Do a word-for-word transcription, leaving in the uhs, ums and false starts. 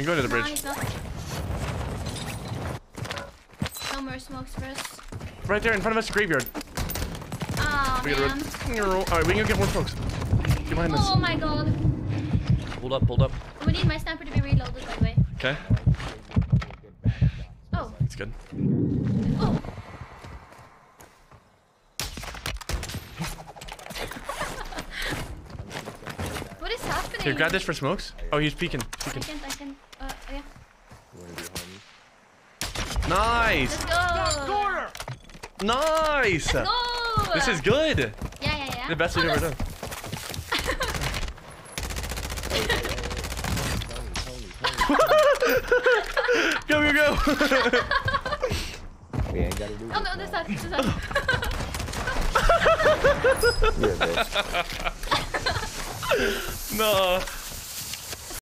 You can go to the no, bridge. No more smokes for us. Right there in front of us, graveyard. Oh, we man. Alright, we can go get more smokes. Get behind us. Oh my god. Hold up, hold up. We need my sniper to be reloaded, by the way. Okay. Oh. That's good. Oh. What is happening? Here, grab this for smokes. Oh, he's peeking. peeking. I can, I can. Uh, yeah. Nice. Let's go. Nice. Let's go. This is good. Yeah, yeah, yeah. The best oh, we've ever done. Go, go, go. We ain't gotta do this. Oh, no, this side, this side. Yeah, bitch. No.